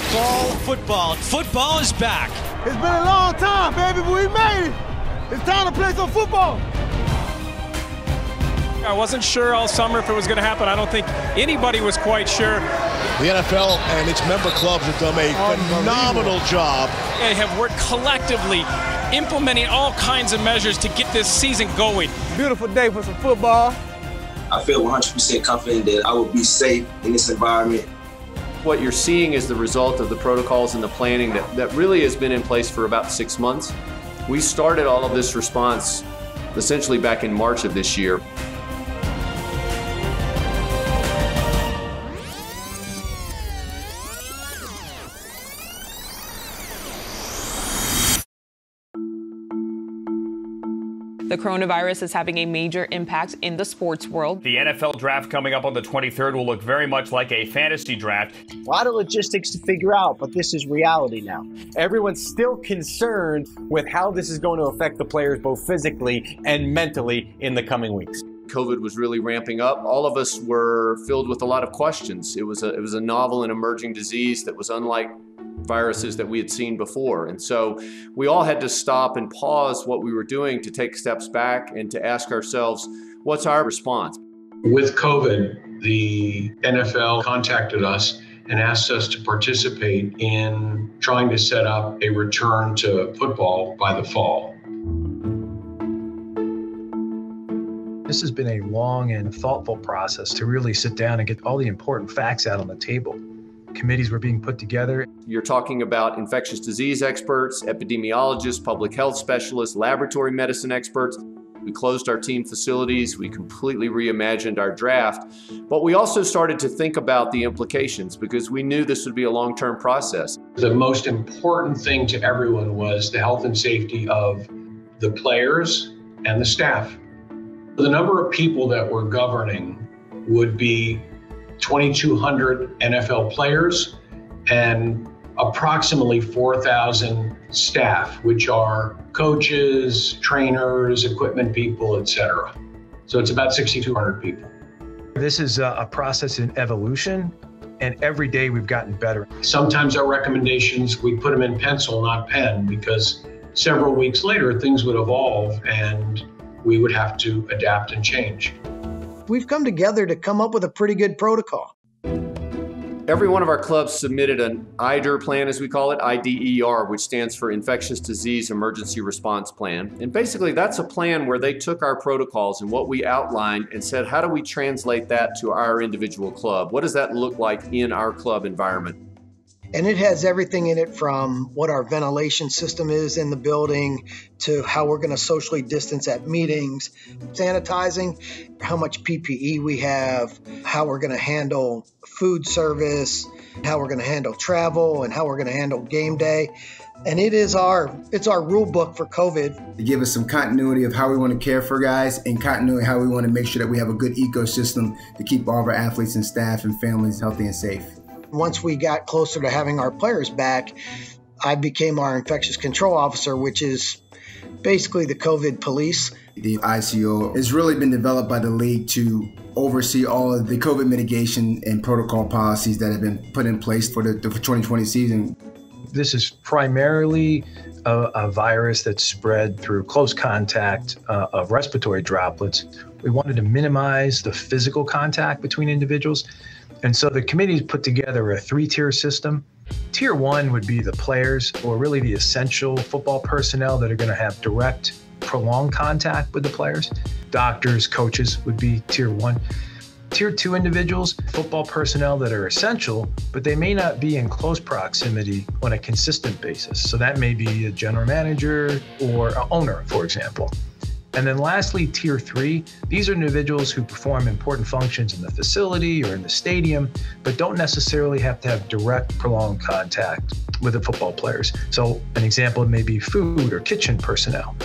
Football is back. It's been a long time, baby, but we made it. It's time to play some football. I wasn't sure all summer if it was going to happen. I don't think anybody was quite sure. The NFL and its member clubs have done a phenomenal job. They have worked collectively, implementing all kinds of measures to get this season going. Beautiful day for some football. I feel 100% confident that I will be safe in this environment. What you're seeing is the result of the protocols and the planning that really has been in place for about 6 months. We started all of this response essentially back in March of this year. The coronavirus is having a major impact in the sports world. The NFL draft coming up on the 23rd will look very much like a fantasy draft. A lot of logistics to figure out, but this is reality now. Everyone's still concerned with how this is going to affect the players both physically and mentally in the coming weeks. COVID was really ramping up. All of us were filled with a lot of questions. It was a novel and emerging disease that was unlike viruses that we had seen before. And so we all had to stop and pause what we were doing to take steps back and to ask ourselves, what's our response? With COVID, the NFL contacted us and asked us to participate in trying to set up a return to football by the fall. This has been a long and thoughtful process to really sit down and get all the important facts out on the table. Committees were being put together. You're talking about infectious disease experts, epidemiologists, public health specialists, laboratory medicine experts. We closed our team facilities. We completely reimagined our draft. But we also started to think about the implications because we knew this would be a long-term process. The most important thing to everyone was the health and safety of the players and the staff. The number of people that we're governing would be 2,200 NFL players and approximately 4,000 staff, which are coaches, trainers, equipment people, etc. So it's about 6,200 people. This is a process in evolution, and every day we've gotten better. Sometimes our recommendations, we put them in pencil, not pen, because several weeks later things would evolve and we would have to adapt and change. We've come together to come up with a pretty good protocol. Every one of our clubs submitted an IDER plan, as we call it, IDER, which stands for Infectious Disease Emergency Response Plan. And basically that's a plan where they took our protocols and what we outlined and said, how do we translate that to our individual club? What does that look like in our club environment? And it has everything in it from what our ventilation system is in the building to how we're going to socially distance at meetings, sanitizing, how much PPE we have, how we're going to handle food service, how we're going to handle travel, and how we're going to handle game day. And it's our rule book for COVID. They give us some continuity of how we want to care for guys and continuity how we want to make sure that we have a good ecosystem to keep all of our athletes and staff and families healthy and safe. Once we got closer to having our players back, I became our infectious control officer, which is basically the COVID police. The ICO has really been developed by the league to oversee all of the COVID mitigation and protocol policies that have been put in place for the 2020 season. This is primarily a virus that's spread through close contact of respiratory droplets. We wanted to minimize the physical contact between individuals. And so the committees put together a three-tier system. Tier one would be the players, or really the essential football personnel that are going to have direct, prolonged contact with the players. Doctors, coaches would be tier one. Tier two individuals, football personnel that are essential, but they may not be in close proximity on a consistent basis. So that may be a general manager or an owner, for example. And then lastly, tier three, these are individuals who perform important functions in the facility or in the stadium, but don't necessarily have to have direct prolonged contact with the football players. So an example may be food or kitchen personnel.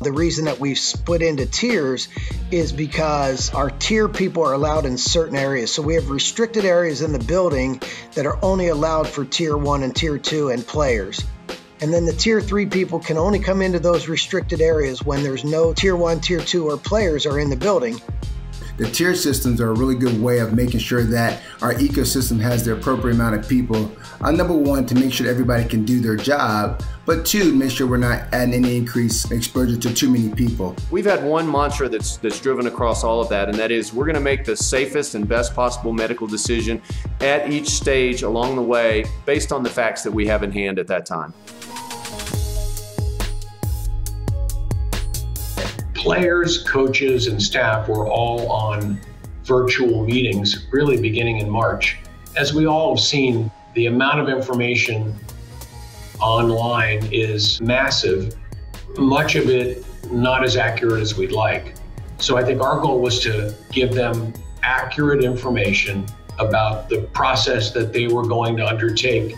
The reason that we've split into tiers is because our tier people are allowed in certain areas. So we have restricted areas in the building that are only allowed for tier one and tier two and players. And then the tier three people can only come into those restricted areas when there's no tier one, tier two, or players are in the building. the tiered systems are a really good way of making sure that our ecosystem has the appropriate amount of people. Number one, to make sure everybody can do their job, but two, make sure we're not adding any increased exposure to too many people. We've had one mantra that's driven across all of that, and that is we're gonna make the safest and best possible medical decision at each stage along the way based on the facts that we have in hand at that time. Players, coaches, and staff were all on virtual meetings really beginning in March. As we all have seen, the amount of information online is massive, much of it not as accurate as we'd like. So I think our goal was to give them accurate information about the process that they were going to undertake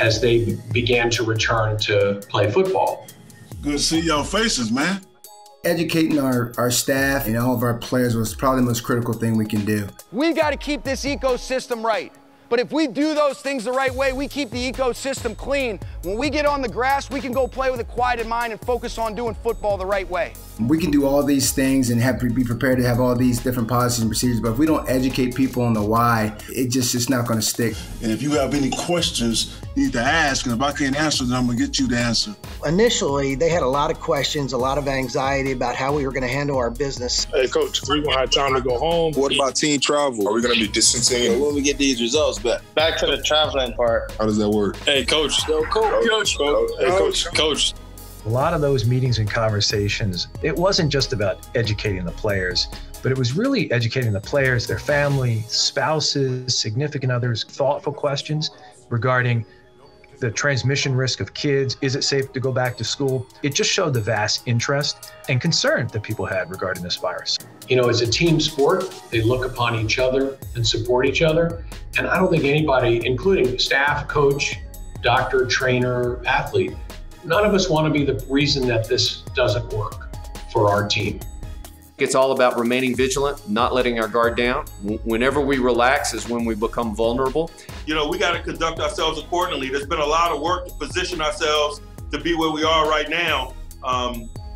as they began to return to play football. Good to see y'all faces, man. Educating our staff and all of our players was probably the most critical thing we can do. We got to keep this ecosystem right. But if we do those things the right way, we keep the ecosystem clean. When we get on the grass, we can go play with a quieted mind and focus on doing football the right way. We can do all these things and have to be prepared to have all these different policies and procedures, but if we don't educate people on the why, it's not gonna stick. And if you have any questions, you need to ask, and if I can't answer them, I'm gonna get you to answer. Initially, they had a lot of questions, a lot of anxiety about how we were gonna handle our business. Hey, Coach, we won't have time to go home. What about team travel? Are we gonna be distancing when we get these results? Back to the traveling part. How does that work? Hey, Coach. Yo, Coach. A lot of those meetings and conversations, it wasn't just about educating the players, but it was really educating the players, their family, spouses, significant others, thoughtful questions regarding the transmission risk of kids. Is it safe to go back to school? It just showed the vast interest and concern that people had regarding this virus. You know, it's a team sport. They look upon each other and support each other. And I don't think anybody, including staff, coach, doctor, trainer, athlete, none of us want to be the reason that this doesn't work for our team. It's all about remaining vigilant, not letting our guard down. Whenever we relax is when we become vulnerable. You know, we got to conduct ourselves accordingly. There's been a lot of work to position ourselves to be where we are right now.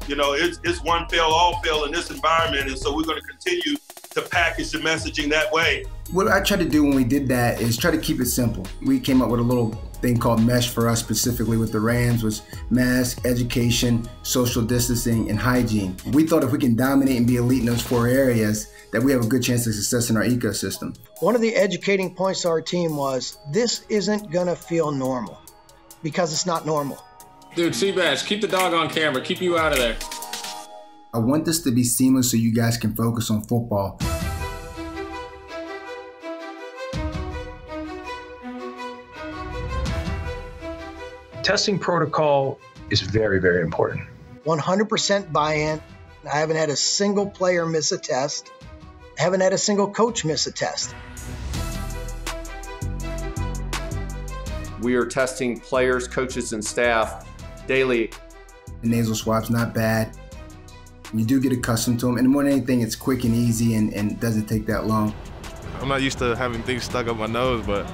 You know, it's one fail, all fail in this environment. And so we're going to continue to package the messaging that way. What I tried to do when we did that is try to keep it simple. We came up with a little thing called MESH for us specifically with the RAMs was mask, education, social distancing, and hygiene. We thought if we can dominate and be elite in those four areas, that we have a good chance of success in our ecosystem. One of the educating points to our team was, this isn't gonna feel normal because it's not normal. Dude, Seabass, keep the dog on camera, keep you out of there. I want this to be seamless so you guys can focus on football. Testing protocol is very, very important. 100% buy-in. I haven't had a single player miss a test. I haven't had a single coach miss a test. We are testing players, coaches, and staff daily. The nasal swab's not bad. You do get accustomed to them, and more than anything, it's quick and easy and doesn't take that long. I'm not used to having things stuck up my nose, but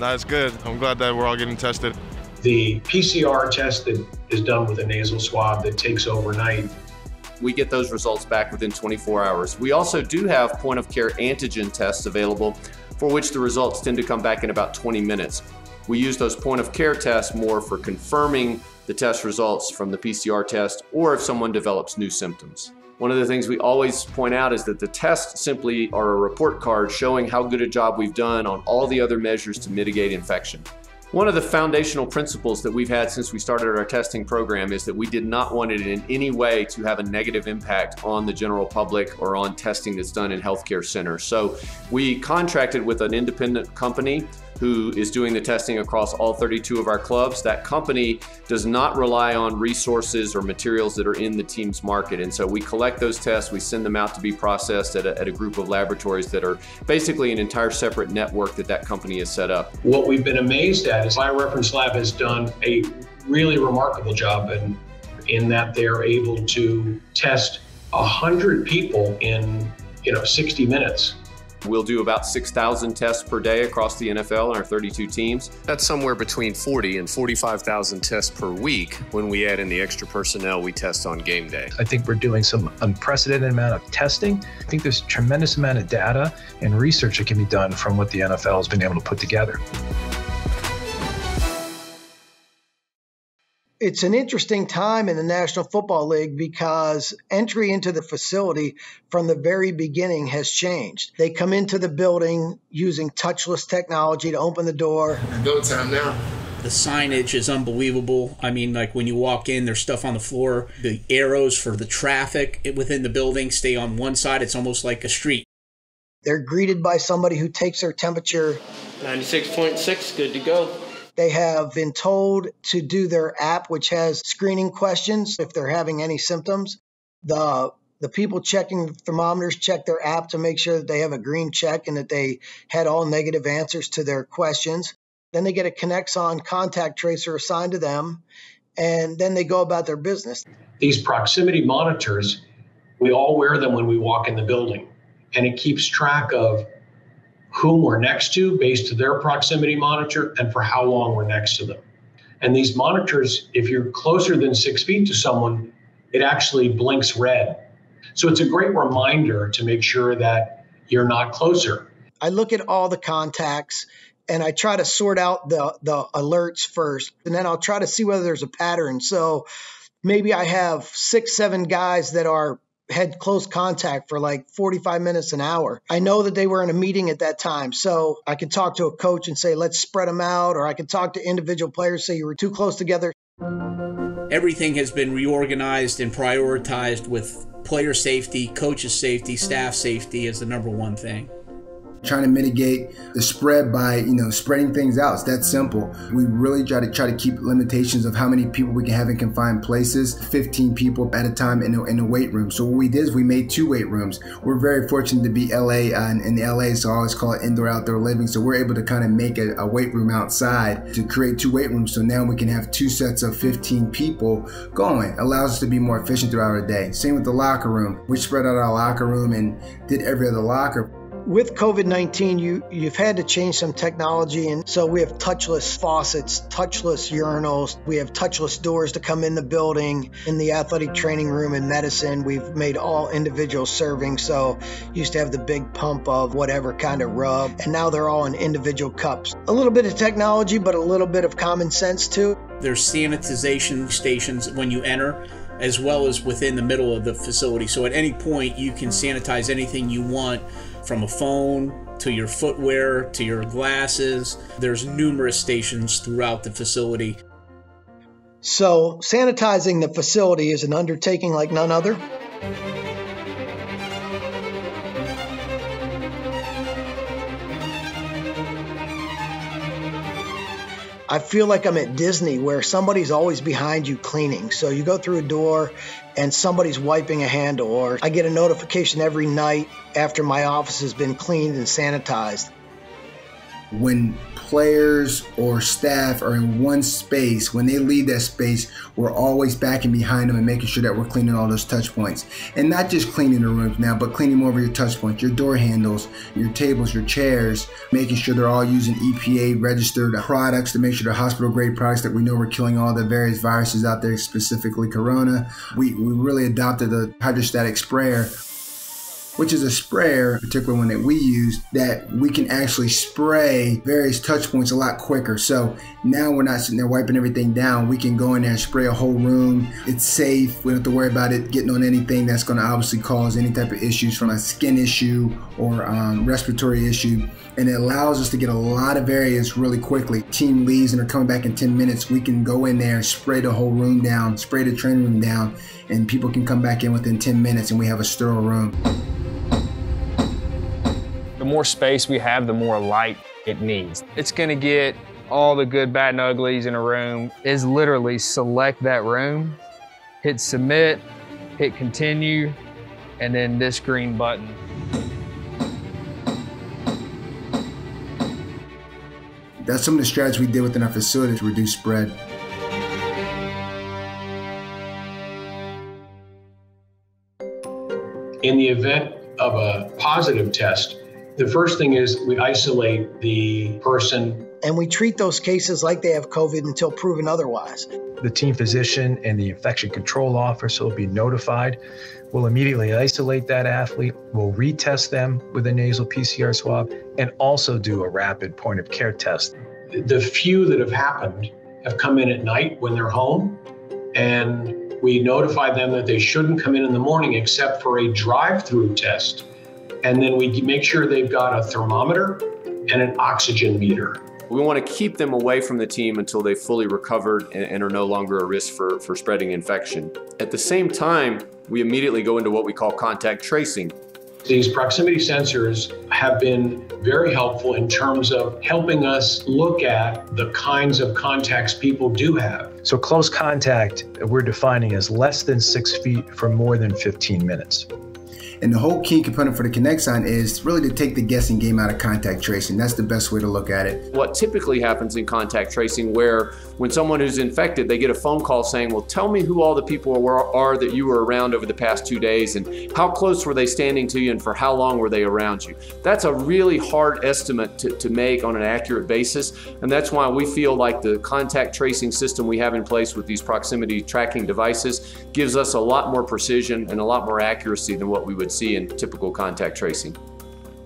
that's good. I'm glad that we're all getting tested. The PCR test that is done with a nasal swab that takes overnight. We get those results back within 24 hours. We also do have point-of-care antigen tests available for which the results tend to come back in about 20 minutes. We use those point-of-care tests more for confirming the test results from the PCR test or if someone develops new symptoms. One of the things we always point out is that the tests simply are a report card showing how good a job we've done on all the other measures to mitigate infection. One of the foundational principles that we've had since we started our testing program is that we did not want it in any way to have a negative impact on the general public or on testing that's done in healthcare centers. So we contracted with an independent company who is doing the testing across all 32 of our clubs. That company does not rely on resources or materials that are in the team's market. And so we collect those tests, we send them out to be processed at a group of laboratories that are basically an entire separate network that company has set up. What we've been amazed at is BioReference Lab has done a really remarkable job in that they're able to test 100 people in 60 minutes. We'll do about 6,000 tests per day across the NFL and our 32 teams. That's somewhere between 40 and 45,000 tests per week when we add in the extra personnel we test on game day. I think we're doing some unprecedented amount of testing. I think there's a tremendous amount of data and research that can be done from what the NFL has been able to put together. It's an interesting time in the National Football League because entry into the facility from the very beginning has changed. They come into the building using touchless technology to open the door. Go time now. The signage is unbelievable. I mean, like when you walk in, there's stuff on the floor. The arrows for the traffic within the building stay on one side. It's almost like a street. They're greeted by somebody who takes their temperature. 96.6, good to go. They have been told to do their app, which has screening questions if they're having any symptoms. The people checking the thermometers check their app to make sure that they have a green check and that they had all negative answers to their questions. Then they get a ConnectsOn contact tracer assigned to them, and then they go about their business. These proximity monitors, we all wear them when we walk in the building, and it keeps track of whom we're next to based to their proximity monitor and for how long we're next to them. And these monitors, if you're closer than 6 feet to someone, it actually blinks red. So it's a great reminder to make sure that you're not closer. I look at all the contacts and I try to sort out the alerts first, and then I'll try to see whether there's a pattern. So maybe I have 6, 7 guys that had close contact for like 45 minutes an hour. I know that they were in a meeting at that time. So I could talk to a coach and say, let's spread them out. Or I could talk to individual players, say you were too close together. Everything has been reorganized and prioritized with player safety, coaches safety, staff safety as the #1 thing. Trying to mitigate the spread by, spreading things out. It's that simple. We really try to keep limitations of how many people we can have in confined places, 15 people at a time in a weight room. So what we did is we made 2 weight rooms. We're very fortunate to be LA, and LA, so I always call it indoor outdoor living. So we're able to kind of make a weight room outside to create 2 weight rooms. So now we can have 2 sets of 15 people going. Allows us to be more efficient throughout our day. Same with the locker room. We spread out our locker room and did every other locker. With COVID-19, you've had to change some technology, and so we have touchless faucets, touchless urinals, we have touchless doors to come in the building. In the athletic training room in medicine, we've made all individual servings, so you used to have the big pump of whatever kind of rub, and now they're all in individual cups. A little bit of technology, but a little bit of common sense too. There's sanitization stations when you enter, as well as within the middle of the facility. So at any point, you can sanitize anything you want, from a phone to your footwear to your glasses. There's numerous stations throughout the facility. So sanitizing the facility is an undertaking like none other. I feel like I'm at Disney where somebody's always behind you cleaning. So you go through a door and somebody's wiping a handle, or I get a notification every night after my office has been cleaned and sanitized. When players or staff are in one space, when they leave that space, we're always backing behind them and making sure that we're cleaning all those touch points. And not just cleaning the rooms now, but cleaning more of your touch points, your door handles, your tables, your chairs, making sure they're all using EPA registered products to make sure they're hospital grade products that we know we're killing all the various viruses out there, specifically corona. We really adopted the hydrostatic sprayer, which is a sprayer, particularly one that we use, that we can actually spray various touch points a lot quicker. So now we're not sitting there wiping everything down. We can go in there and spray a whole room. It's safe. We don't have to worry about it getting on anything that's going to obviously cause any type of issues from a skin issue or respiratory issue. And it allows us to get a lot of variants really quickly. Team leaves and are coming back in 10 minutes. We can go in there, spray the whole room down, spray the training room down, and people can come back in within 10 minutes and we have a sterile room. The more space we have, the more light it needs. It's going to get all the good, bad, and uglies in a room. Is literally select that room, hit submit, hit continue, and then this green button. That's some of the strategies we did within our facility to reduce spread. In the event of a positive test, The first thing is we isolate the person. And we treat those cases like they have COVID until proven otherwise. The team physician and the infection control officer will be notified. We'll immediately isolate that athlete. We'll retest them with a nasal PCR swab and also do a rapid point of care test. The few that have happened have come in at night when they're home, and we notify them that they shouldn't come in the morning except for a drive-through test. And then we make sure they've got a thermometer and an oxygen meter. We want to keep them away from the team until they've fully recovered and are no longer a risk for spreading infection. At the same time, we immediately go into what we call contact tracing. These proximity sensors have been very helpful in terms of helping us look at the kinds of contacts people do have. So close contact, we're defining as less than 6 feet for more than 15 minutes. And the whole key component for the Kinexon is really to take the guessing game out of contact tracing. That's the best way to look at it. What typically happens in contact tracing, where when someone who's infected, they get a phone call saying, well, tell me who all the people are that you were around over the past 2 days, and how close were they standing to you, and for how long were they around you? That's a really hard estimate to make on an accurate basis. And that's why we feel like the contact tracing system we have in place with these proximity tracking devices gives us a lot more precision and a lot more accuracy than what we would see in typical contact tracing.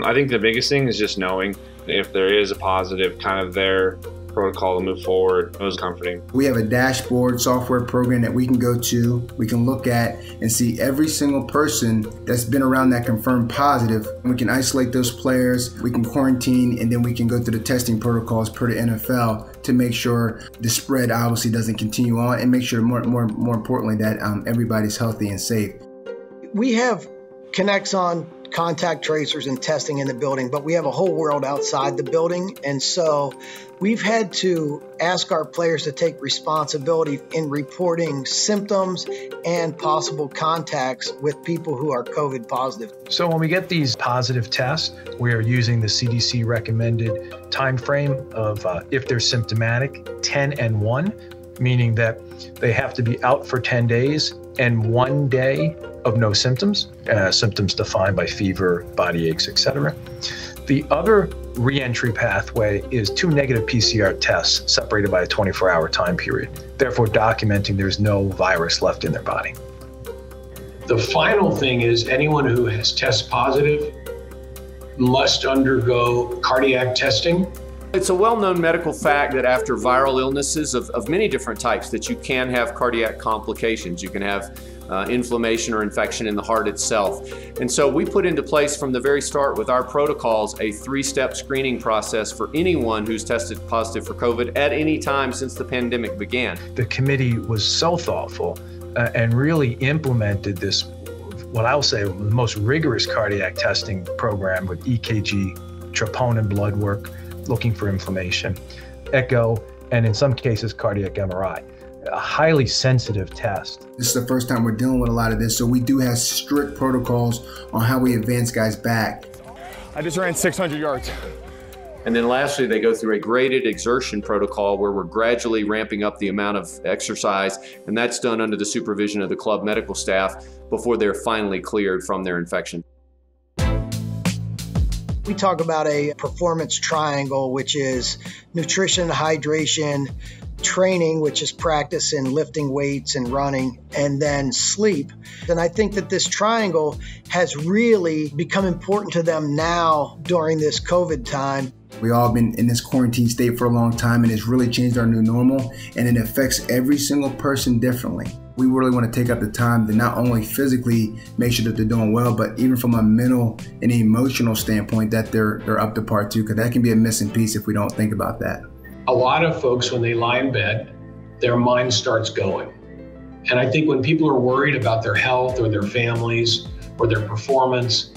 I think the biggest thing is just knowing if there is a positive, kind of their protocol to move forward. It was comforting. We have a dashboard software program that we can go to. We can look at and see every single person that's been around that confirmed positive. We can isolate those players, we can quarantine, and then we can go through the testing protocols per the NFL to make sure the spread obviously doesn't continue on, and make sure more importantly that everybody's healthy and safe. We have ConnectsOn contact tracers and testing in the building, but we have a whole world outside the building. And so we've had to ask our players to take responsibility in reporting symptoms and possible contacts with people who are COVID positive. So when we get these positive tests, we are using the CDC recommended time frame of if they're symptomatic, 10 and 1, meaning that they have to be out for 10 days and 1 day of no symptoms, symptoms defined by fever, body aches, etc. The other re-entry pathway is 2 negative PCR tests separated by a 24-hour time period, therefore documenting there's no virus left in their body. The final thing is anyone who has tested positive must undergo cardiac testing. It's a well-known medical fact that after viral illnesses of many different types that you can have cardiac complications. You can have inflammation or infection in the heart itself. And so we put into place from the very start with our protocols a 3-step screening process for anyone who's tested positive for COVID at any time since the pandemic began. The committee was so thoughtful and really implemented this, what I'll say, the most rigorous cardiac testing program with EKG, troponin blood work, looking for inflammation, echo, and in some cases, cardiac MRI. A highly sensitive test. This is the first time we're dealing with a lot of this, so we do have strict protocols on how we advance guys back. I just ran 600 yards. And then lastly, they go through a graded exertion protocol where we're gradually ramping up the amount of exercise, and that's done under the supervision of the club medical staff before they're finally cleared from their infection. We talk about a performance triangle, which is nutrition, hydration, training, which is practice in lifting weights and running, and then sleep. And I think that this triangle has really become important to them now during this COVID time. We've all been in this quarantine state for a long time, and it's really changed our new normal, and it affects every single person differently. We really want to take up the time to not only physically make sure that they're doing well, but even from a mental and emotional standpoint that they're up to par too, because that can be a missing piece if we don't think about that. A lot of folks, when they lie in bed, their mind starts going. And I think when people are worried about their health or their families or their performance,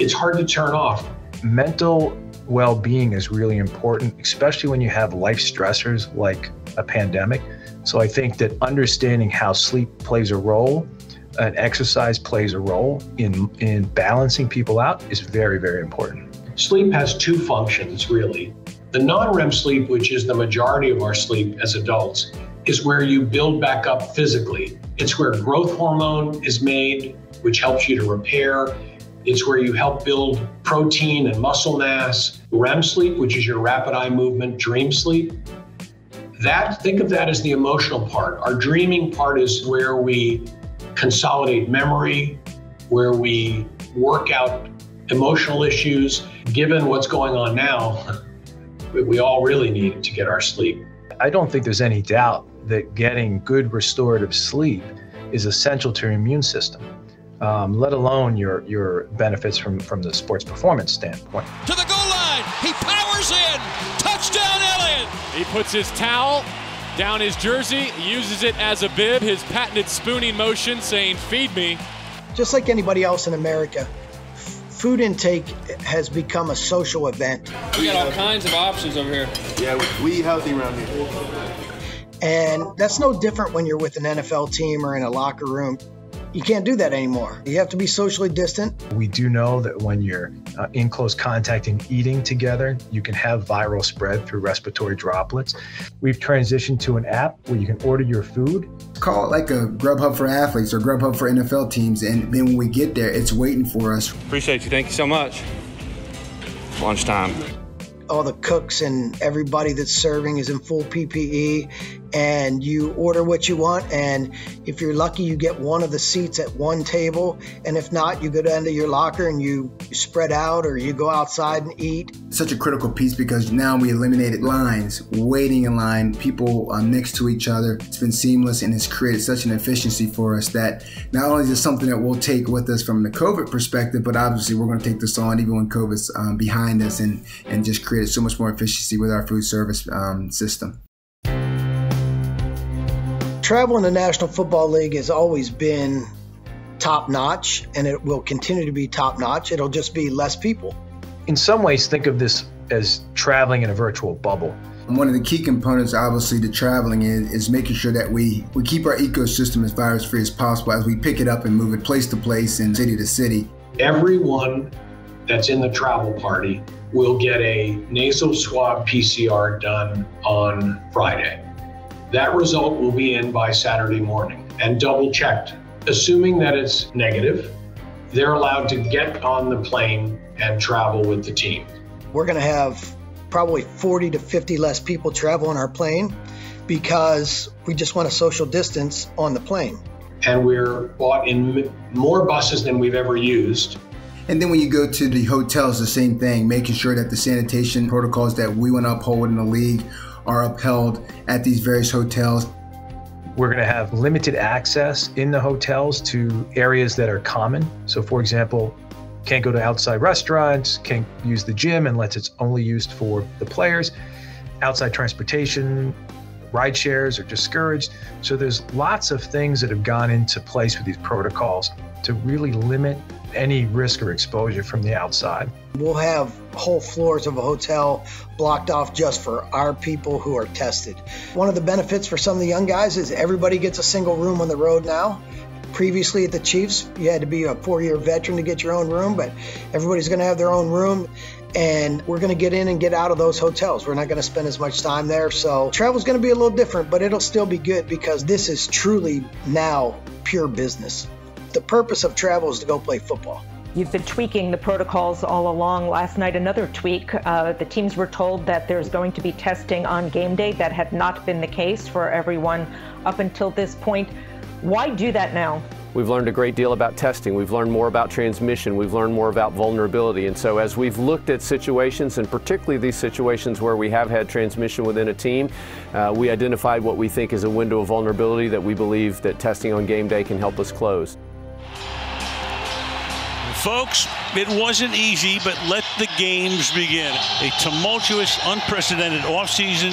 it's hard to turn off. Mental well-being is really important, especially when you have life stressors like a pandemic. So I think that understanding how sleep plays a role and exercise plays a role in balancing people out is very, very important. Sleep has 2 functions, really. The non-REM sleep, which is the majority of our sleep as adults, is where you build back up physically. It's where growth hormone is made, which helps you to repair. It's where you help build protein and muscle mass. REM sleep, which is your rapid eye movement, dream sleep. That, think of that as the emotional part. Our dreaming part is where we consolidate memory, where we work out emotional issues. Given what's going on now, we all really need to get our sleep. I don't think there's any doubt that getting good restorative sleep is essential to your immune system, let alone your benefits from the sports performance standpoint. To the goal line, he powers in, touchdown Elliott! He puts his towel down his jersey, uses it as a bib, his patented spooning motion saying, feed me. Just like anybody else in America, food intake has become a social event. We got all kinds of options over here. Yeah, we eat healthy around here. And that's no different when you're with an NFL team or in a locker room. You can't do that anymore. You have to be socially distant. We do know that when you're in close contact and eating together, you can have viral spread through respiratory droplets. We've transitioned to an app where you can order your food. Call it like a Grubhub for athletes or Grubhub for NFL teams. And then when we get there, it's waiting for us. Appreciate you. Thank you so much. Lunchtime. All the cooks and everybody that's serving is in full PPE, and you order what you want, and if you're lucky you get one of the seats at one table, and if not you go down to your locker and you spread out or you go outside and eat. Such a critical piece because now we eliminated lines, waiting in line, people are next to each other. It's been seamless and it's created such an efficiency for us that not only is it something that we'll take with us from the COVID perspective, but obviously we're going to take this on even when COVID's behind us and just create so much more efficiency with our food service system. Travel in the National Football League has always been top-notch, and it will continue to be top-notch. It'll just be less people. In some ways, think of this as traveling in a virtual bubble. One of the key components, obviously, to traveling is making sure that we keep our ecosystem as virus-free as possible as we pick it up and move it place to place and city to city. Everyone that's in the travel party will get a nasal swab PCR done on Friday. That result will be in by Saturday morning and double checked. Assuming that it's negative, they're allowed to get on the plane and travel with the team. We're gonna have probably 40 to 50 less people travel on our plane because we just want a social distance on the plane. And we're bought in more buses than we've ever used. And then when you go to the hotels, the same thing, making sure that the sanitation protocols that we want to uphold in the league are upheld at these various hotels. We're going to have limited access in the hotels to areas that are common. So for example, can't go to outside restaurants, can't use the gym unless it's only used for the players. Outside transportation, ride shares are discouraged. So there's lots of things that have gone into place with these protocols to really limit any risk or exposure from the outside. We'll have whole floors of a hotel blocked off just for our people who are tested. One of the benefits for some of the young guys is everybody gets a single room on the road now. Previously at the Chiefs, you had to be a four-year veteran to get your own room, but everybody's going to have their own room, and we're going to get in and get out of those hotels. We're not going to spend as much time there, so travel's going to be a little different, but it'll still be good because this is truly now pure business. The purpose of travel is to go play football. You've been tweaking the protocols all along. Last night, another tweak. The teams were told that there's going to be testing on game day. That had not been the case for everyone up until this point. Why do that now? We've learned a great deal about testing. We've learned more about transmission. We've learned more about vulnerability. And so as we've looked at situations, and particularly these situations where we have had transmission within a team, we identified what we think is a window of vulnerability that we believe that testing on game day can help us close. Folks, it wasn't easy, but let the games begin. A tumultuous, unprecedented offseason,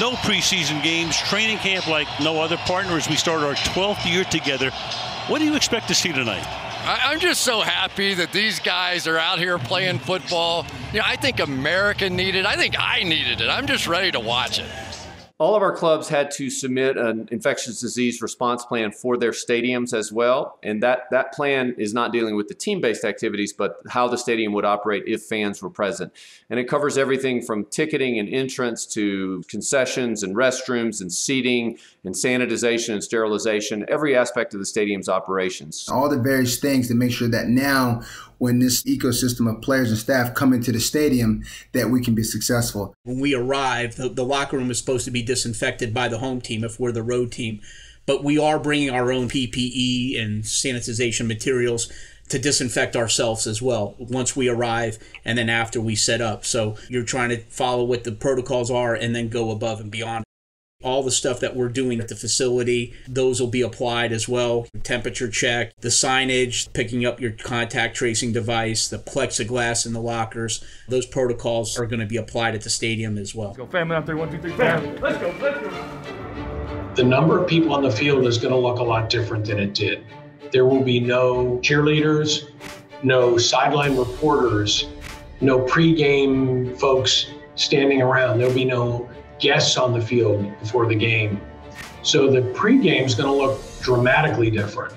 no preseason games, training camp like no other partner as we start our 12th year together. What do you expect to see tonight? I'm just so happy that these guys are out here playing football. You know, I think America needed it. I think I needed it. I'm just ready to watch it. All of our clubs had to submit an infectious disease response plan for their stadiums as well. And that plan is not dealing with the team-based activities, but how the stadium would operate if fans were present. And it covers everything from ticketing and entrance to concessions and restrooms and seating and sanitization and sterilization, every aspect of the stadium's operations. All the various things to make sure that now when this ecosystem of players and staff come into the stadium that we can be successful. When we arrive, the locker room is supposed to be disinfected by the home team if we're the road team, but we are bringing our own PPE and sanitization materials to disinfect ourselves as well once we arrive and then after we set up. So you're trying to follow what the protocols are and then go above and beyond. All the stuff that we're doing at the facility, those will be applied as well. Temperature check, the signage, picking up your contact tracing device, the plexiglass in the lockers. Those protocols are going to be applied at the stadium as well. Let's go, family out there, 1, 2, 3, family. Let's go, let's go. The number of people on the field is going to look a lot different than it did. There will be no cheerleaders, no sideline reporters, no pregame folks standing around. There'll be no guests on the field before the game. So the pregame is going to look dramatically different.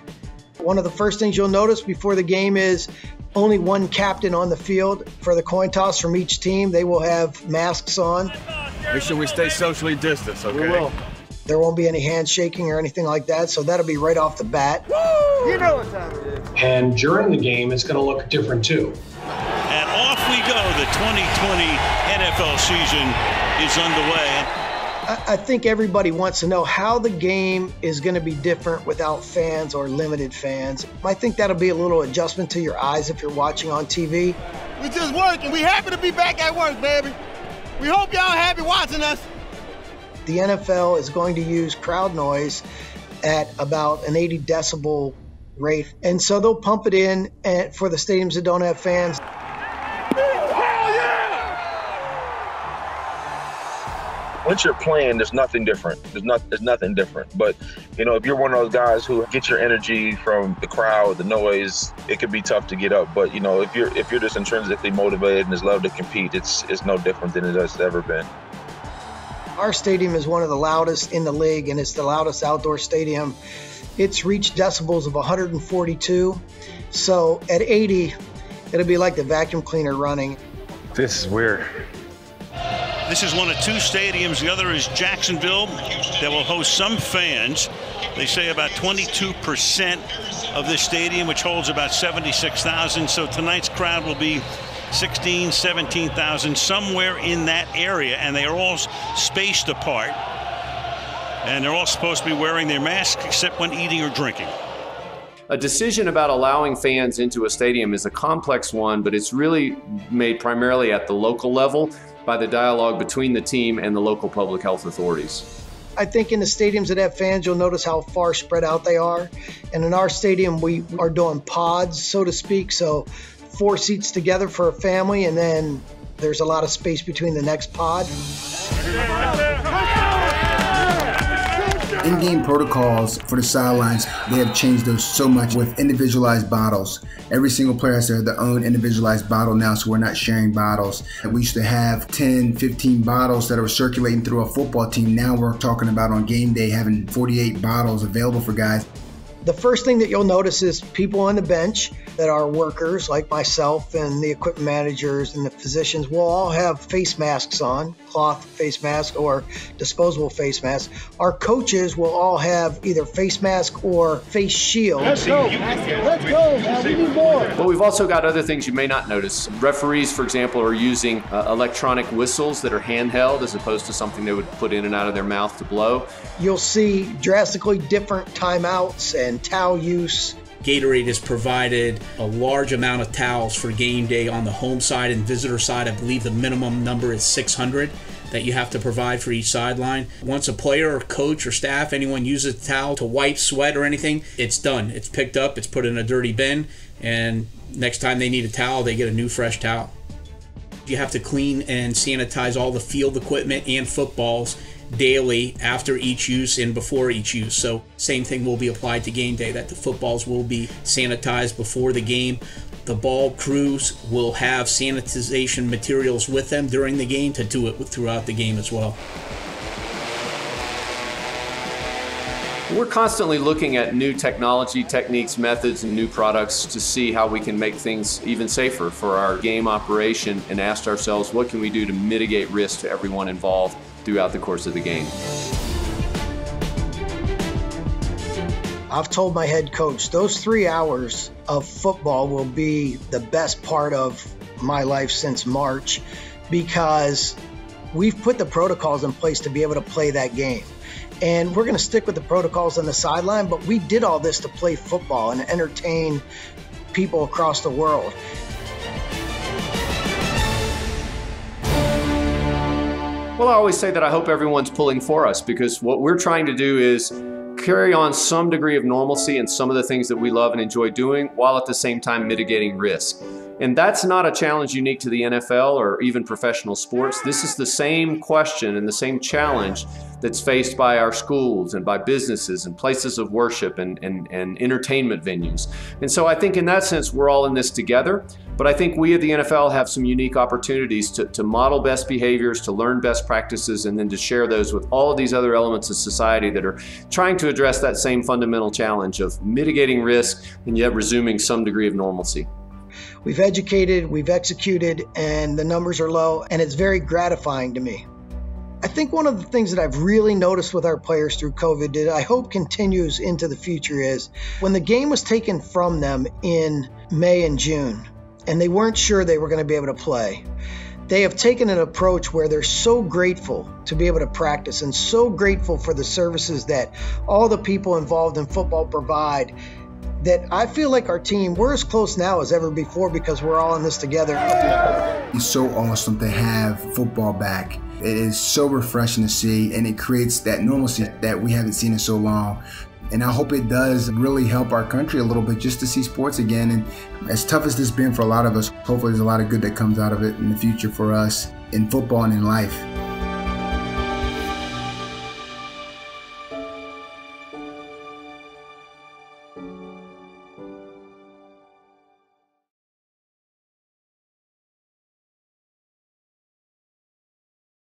One of the first things you'll notice before the game is only one captain on the field for the coin toss from each team. They will have masks on. Make sure we stay socially distanced, okay? We will. There won't be any handshaking or anything like that, so that'll be right off the bat. Woo! You know what time it is. And during the game, it's going to look different too. And off we go. The 2020 NFL season is underway. I think everybody wants to know how the game is going to be different without fans or limited fans. I think that'll be a little adjustment to your eyes if you're watching on TV. We just working. We happy to be back at work, baby. We hope y'all happy watching us. The NFL is going to use crowd noise at about an 80 decibel rate, and so they'll pump it in for the stadiums that don't have fans. Once you're playing, there's nothing different. There's nothing different. But, you know, if you're one of those guys who gets your energy from the crowd, the noise, it could be tough to get up. But, you know, if you're just intrinsically motivated and just love to compete, it's no different than it has ever been. Our stadium is one of the loudest in the league, and it's the loudest outdoor stadium. It's reached decibels of 142. So at 80, it'll be like the vacuum cleaner running. This is weird. This is one of two stadiums. The other is Jacksonville that will host some fans. They say about 22% of this stadium, which holds about 76,000. So tonight's crowd will be 16, 17,000, somewhere in that area. And they are all spaced apart. And they're all supposed to be wearing their masks except when eating or drinking. A decision about allowing fans into a stadium is a complex one, but it's really made primarily at the local level by the dialogue between the team and the local public health authorities. I think in the stadiums that have fans, you'll notice how far spread out they are. And in our stadium, we are doing pods, so to speak. So 4 seats together for a family, and then there's a lot of space between the next pod. In-game protocols for the sidelines, they have changed those so much with individualized bottles. Every single player has their own individualized bottle now, so we're not sharing bottles. We used to have 10, 15 bottles that were circulating through a football team. Now we're talking about on game day having 48 bottles available for guys. The first thing that you'll notice is people on the bench that are workers like myself and the equipment managers and the physicians will all have face masks on, cloth face masks or disposable face masks. Our coaches will all have either face mask or face shields. Let's go. Let's go. Now we need more. But we've also got other things you may not notice. Referees, for example, are using electronic whistles that are handheld as opposed to something they would put in and out of their mouth to blow. You'll see drastically different timeouts and towel use. Gatorade has provided a large amount of towels for game day on the home side and visitor side. I believe the minimum number is 600 that you have to provide for each sideline. Once a player or coach or staff, anyone uses a towel to wipe sweat or anything, it's done. It's picked up, it's put in a dirty bin, and next time they need a towel, they get a new fresh towel. You have to clean and sanitize all the field equipment and footballs daily after each use and before each use. So same thing will be applied to game day, that the footballs will be sanitized before the game. The ball crews will have sanitization materials with them during the game to do it throughout the game as well. We're constantly looking at new technology, techniques, methods, and new products to see how we can make things even safer for our game operation and asked ourselves, what can we do to mitigate risk to everyone involved throughout the course of the game? I've told my head coach, those 3 hours of football will be the best part of my life since March, because we've put the protocols in place to be able to play that game. And we're going to stick with the protocols on the sideline, but we did all this to play football and entertain people across the world. Well, I always say that I hope everyone's pulling for us, because what we're trying to do is carry on some degree of normalcy and some of the things that we love and enjoy doing, while at the same time mitigating risk. And that's not a challenge unique to the NFL or even professional sports. This is the same question and the same challenge that's faced by our schools and by businesses and places of worship and entertainment venues. And so I think in that sense, we're all in this together. But I think we at the NFL have some unique opportunities to model best behaviors, to learn best practices, and then to share those with all of these other elements of society that are trying to address that same fundamental challenge of mitigating risk and yet resuming some degree of normalcy. We've educated, we've executed, and the numbers are low, and it's very gratifying to me. I think one of the things that I've really noticed with our players through COVID that I hope continues into the future is when the game was taken from them in May and June, and they weren't sure they were going to be able to play, they have taken an approach where they're so grateful to be able to practice and so grateful for the services that all the people involved in football provide, that I feel like our team, we're as close now as ever before because we're all in this together. It's so awesome to have football back. It is so refreshing to see, and it creates that normalcy that we haven't seen in so long. And I hope it does really help our country a little bit just to see sports again. And as tough as this has been for a lot of us, hopefully there's a lot of good that comes out of it in the future for us in football and in life.